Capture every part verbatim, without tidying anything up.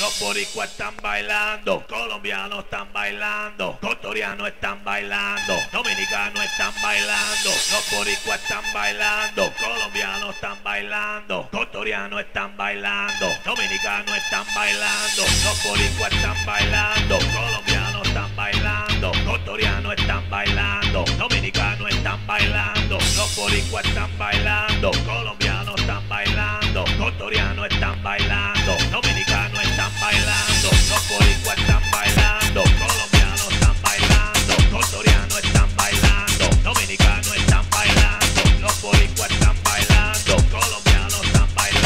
Los boricuas están bailando, colombianos están bailando, cotorianos están bailando, dominicanos están bailando. Los boricuas están bailando, colombianos están bailando, cotorianos están bailando, dominicanos están bailando. Los boricuas están bailando, colombianos están bailando, cotorianos están bailando, dominicanos están bailando. Los boricuas están bailando, colombianos están bailando, cotorianos están bailando, dominicanos están bailando. Los boricuas están bailando, colombianos están bailando, cotorianos están bailando, dominicanos están bailando. Los boricuas están bailando, colombianos están bailando,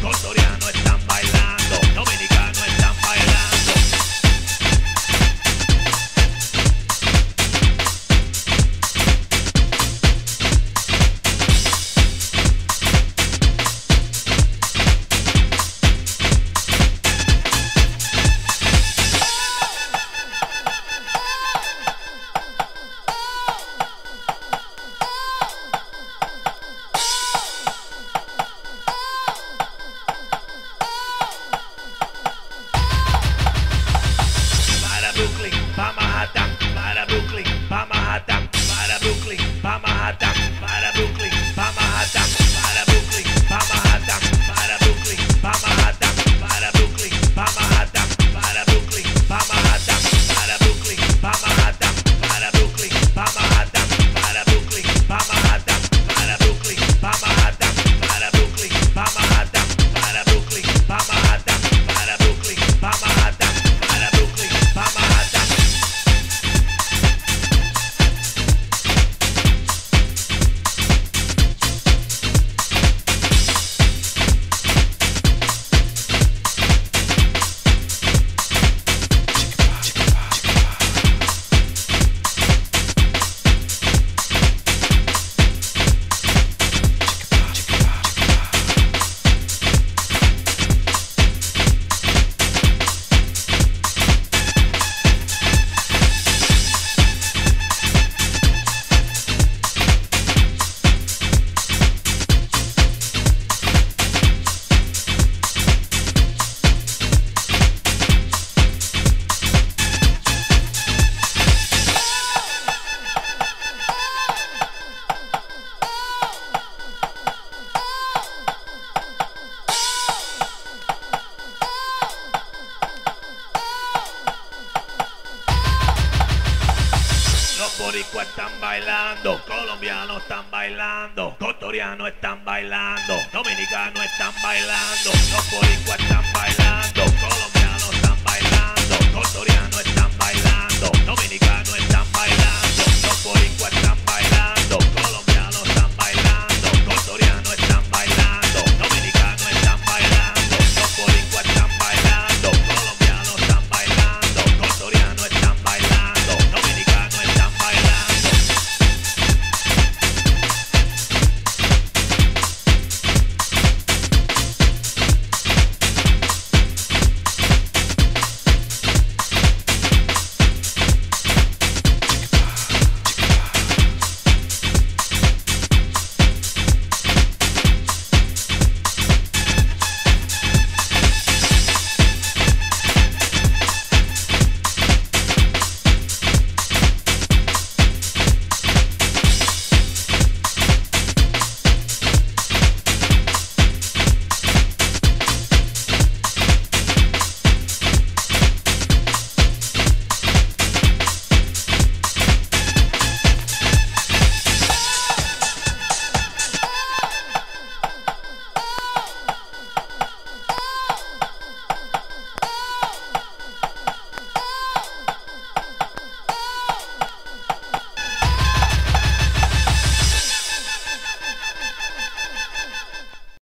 cotorianos están bailando, dominicanos están bailando. Boricuas están bailando, colombianos están bailando, cotorianos están bailando, dominicanos están bailando. Los boricuas están bailando.